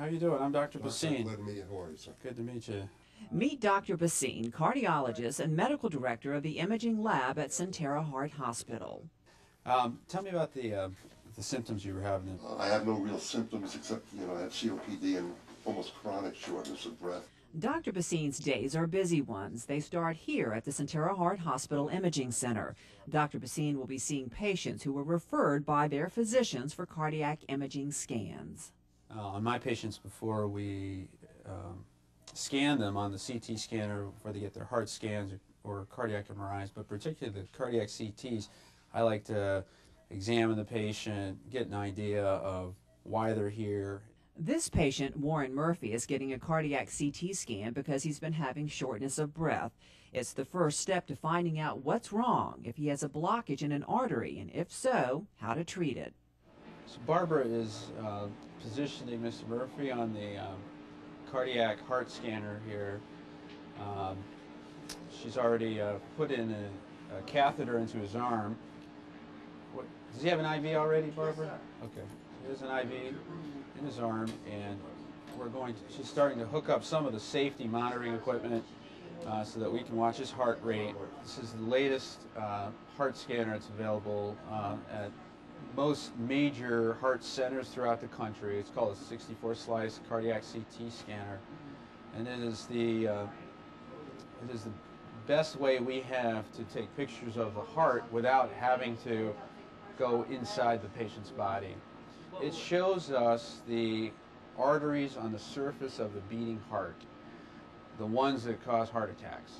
How you doing? I'm Dr. Bhasin. Good to meet you. Meet Dr. Bhasin, cardiologist and medical director of the imaging lab at Sentara Heart Hospital. Tell me about the symptoms you were having. I have no real symptoms except, you know, I have COPD and almost chronic shortness of breath. Dr. Bhasin's days are busy ones. They start here at the Sentara Heart Hospital Imaging Center. Dr. Bhasin will be seeing patients who were referred by their physicians for cardiac imaging scans. On my patients, before we scan them on the CT scanner, whether they get their heart scans or cardiac MRIs, but particularly the cardiac CTs, I like to examine the patient, get an idea of why they're here. This patient, Warren Murphy, is getting a cardiac CT scan because he's been having shortness of breath. It's the first step to finding out what's wrong, if he has a blockage in an artery, and if so, how to treat it. So Barbara is positioning Mr. Murphy on the cardiac heart scanner here. She's already put in a catheter into his arm. What, does he have an IV already, Barbara? Yes, okay. There's an IV in his arm, and we're going to, she's starting to hook up some of the safety monitoring equipment so that we can watch his heart rate. This is the latest heart scanner that's available at most major heart centers throughout the country. It's called a 64-slice cardiac CT scanner, and it is the best way we have to take pictures of the heart without having to go inside the patient's body. It shows us the arteries on the surface of the beating heart, the ones that cause heart attacks.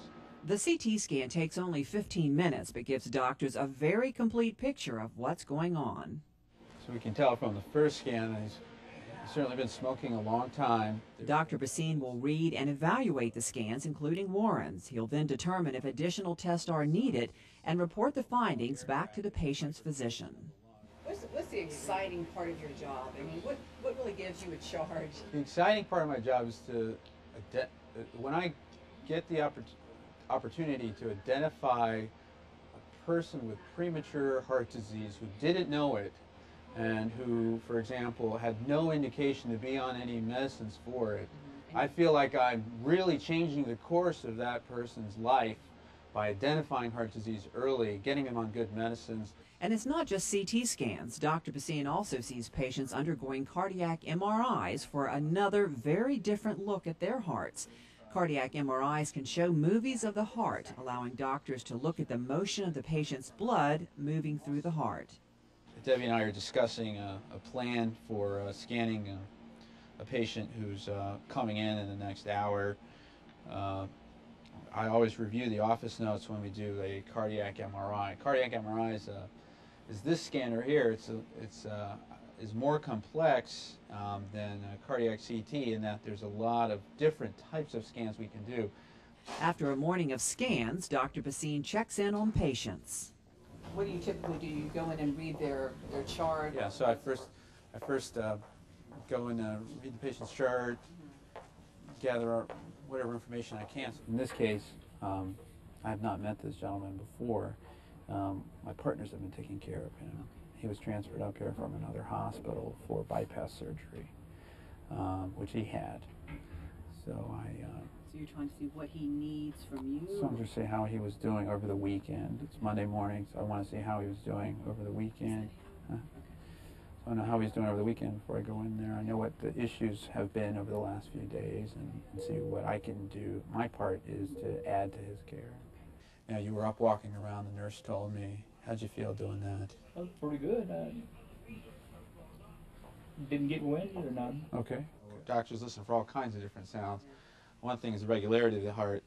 The CT scan takes only 15 minutes but gives doctors a very complete picture of what's going on. So we can tell from the first scan that he's certainly been smoking a long time. Dr. Bhasin will read and evaluate the scans, including Warren's. He'll then determine if additional tests are needed and report the findings back to the patient's physician. What's the exciting part of your job? I mean, what really gives you a charge? The exciting part of my job is to, when I get the opportunity to identify a person with premature heart disease who didn't know it and who, for example, had no indication to be on any medicines for it, I feel like I'm really changing the course of that person's life by identifying heart disease early, getting them on good medicines. And it's not just CT scans. Dr. Bhasin also sees patients undergoing cardiac MRIs for another very different look at their hearts. Cardiac MRIs can show movies of the heart, allowing doctors to look at the motion of the patient's blood moving through the heart. Debbie and I are discussing a plan for scanning a patient who's coming in the next hour. I always review the office notes when we do a cardiac MRI. Cardiac MRI is this scanner here. It's more complex than a cardiac CT in that there's a lot of different types of scans we can do. After a morning of scans, Dr. Bhasin checks in on patients. What do you typically do? You go in and read their chart? Yeah, so I first go in and read the patient's chart, gather whatever information I can. In this case, I have not met this gentleman before. My partners have been taking care of him. He was transferred up here from another hospital for bypass surgery, which he had. So I... so you're trying to see what he needs from you? So I'm just seeing how he was doing over the weekend. It's Monday morning, so I want to see how he was doing over the weekend. Huh? Okay. So I know how he's doing over the weekend before I go in there. I know what the issues have been over the last few days and see what I can do. My part is to add to his care. Now, you were up walking around, the nurse told me. How'd you feel doing that? That was pretty good. Didn't get winded or nothing. Okay. Doctors listen for all kinds of different sounds. One thing is the regularity of the heart.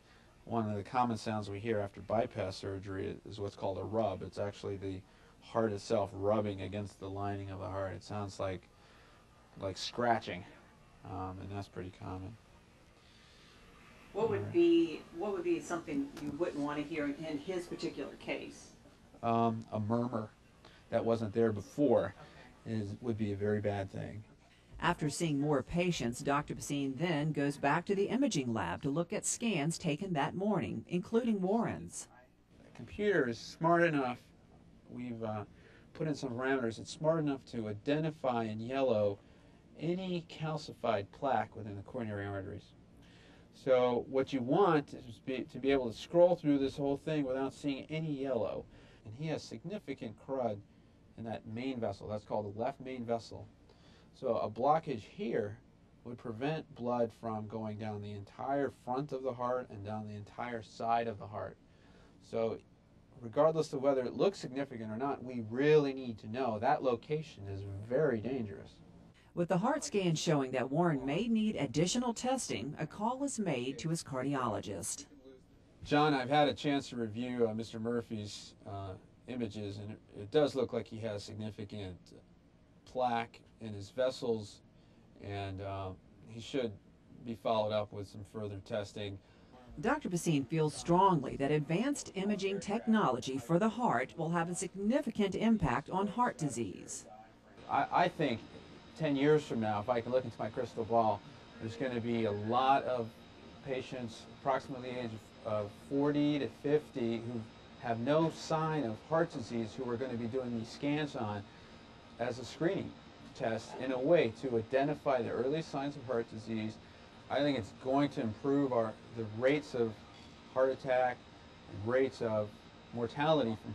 One of the common sounds we hear after bypass surgery is what's called a rub. It's actually the heart itself rubbing against the lining of the heart. It sounds like scratching, and that's pretty common. What would be something you wouldn't want to hear in his particular case? A murmur that wasn't there before would be a very bad thing. After seeing more patients, Dr. Bhasin then goes back to the imaging lab to look at scans taken that morning, including Warren's. The computer is smart enough, we've put in some parameters, it's smart enough to identify in yellow any calcified plaque within the coronary arteries. So what you want is to be able to scroll through this whole thing without seeing any yellow. And he has significant crud in that main vessel. That's called the left main vessel. So a blockage here would prevent blood from going down the entire front of the heart and down the entire side of the heart. So regardless of whether it looks significant or not, we really need to know that location is very dangerous. With the heart scan showing that Warren may need additional testing, a call is made to his cardiologist. John, I've had a chance to review Mr. Murphy's images, and it does look like he has significant plaque in his vessels, and he should be followed up with some further testing. Dr. Bhasin feels strongly that advanced imaging technology for the heart will have a significant impact on heart disease. I think 10 years from now, if I can look into my crystal ball, there's going to be a lot of patients approximately the age of 40 to 50 who have no sign of heart disease who are going to be doing these scans on as a screening test in a way to identify the early signs of heart disease. I think it's going to improve the rates of heart attack and rates of mortality from